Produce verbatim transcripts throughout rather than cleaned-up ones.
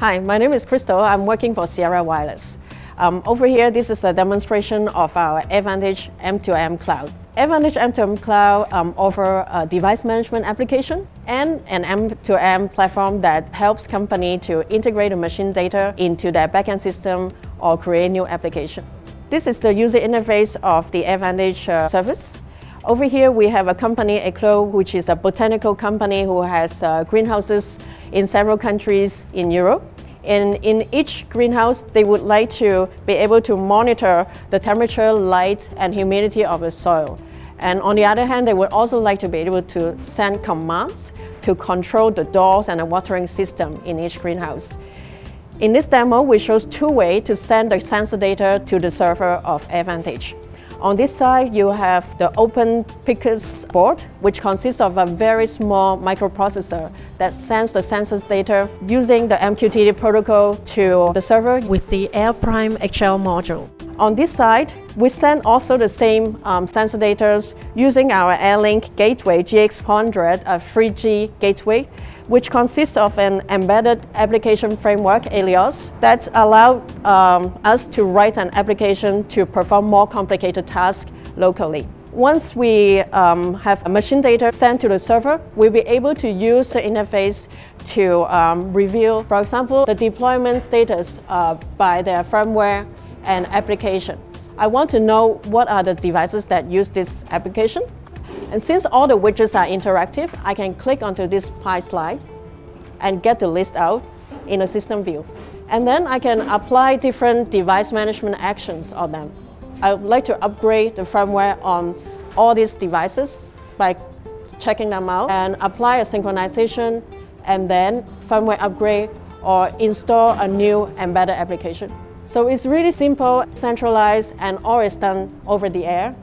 Hi, my name is Crystal. I'm working for Sierra Wireless. Um, over here, this is a demonstration of our AirVantage M two M Cloud. AirVantage M two M Cloud um, offers a device management application and an M two M platform that helps companies to integrate the machine data into their backend system or create new application. This is the user interface of the AirVantage uh, service. Over here, we have a company, Eclo, which is a botanical company who has uh, greenhouses in several countries in Europe. And in each greenhouse, they would like to be able to monitor the temperature, light, and humidity of the soil. And on the other hand, they would also like to be able to send commands to control the doors and the watering system in each greenhouse. In this demo, we show two ways to send the sensor data to the server of AirVantage. On this side, you have the open PICUS board, which consists of a very small microprocessor that sends the sensors data using the M Q T T protocol to the server with the Air Prime X L module. On this side, we send also the same um, sensor data using our AirLink gateway, G X one hundred, a three G gateway, which consists of an embedded application framework, Elios, that allows um, us to write an application to perform more complicated tasks locally. Once we um, have machine data sent to the server, we'll be able to use the interface to um, review, for example, the deployment status uh, by their firmware and application. I want to know what are the devices that use this application. And since all the widgets are interactive, I can click onto this pie slide and get the list out in a system view. And then I can apply different device management actions on them. I would like to upgrade the firmware on all these devices by checking them out and apply a synchronization and then firmware upgrade or install a new embedded application. So it's really simple, centralized, and all is done over the air.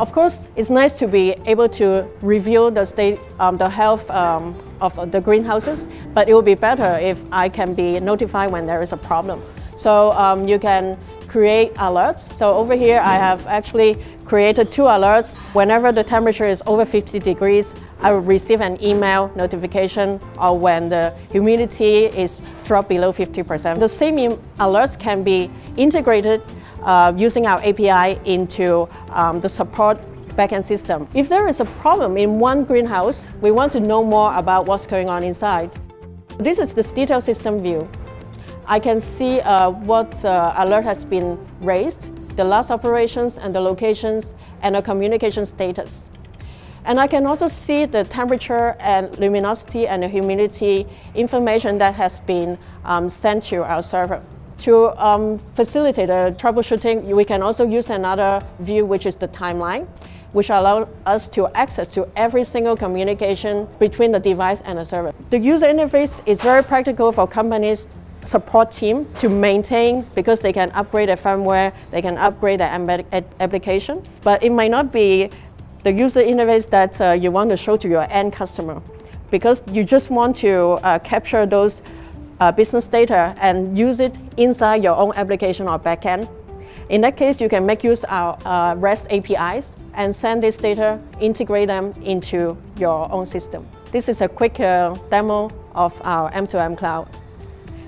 Of course, it's nice to be able to review the state, um, the health um, of the greenhouses, but it would be better if I can be notified when there is a problem. So um, you can create alerts. So over here, I have actually created two alerts. Whenever the temperature is over fifty degrees, I will receive an email notification, or when the humidity is dropped below fifty percent. The same alerts can be integrated Uh, using our A P I into um, the support backend system. If there is a problem in one greenhouse, we want to know more about what's going on inside. This is the detailed system view. I can see uh, what uh, alert has been raised, the last operations and the locations, and the communication status. And I can also see the temperature and luminosity and the humidity information that has been um, sent to our server. To um, facilitate the troubleshooting, we can also use another view, which is the timeline, which allows us to access to every single communication between the device and the server. The user interface is very practical for companies' support team to maintain, because they can upgrade their firmware, they can upgrade their embedded application, but it might not be the user interface that uh, you want to show to your end customer, because you just want to uh, capture those Uh, business data and use it inside your own application or backend. In that case, you can make use of uh, REST A P Is and send this data, integrate them into your own system. This is a quick uh, demo of our M two M Cloud.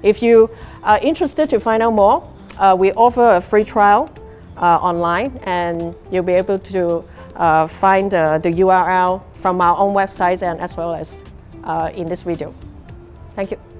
If you are interested to find out more, uh, we offer a free trial uh, online, and you'll be able to uh, find uh, the U R L from our own websites and as well as uh, in this video. Thank you.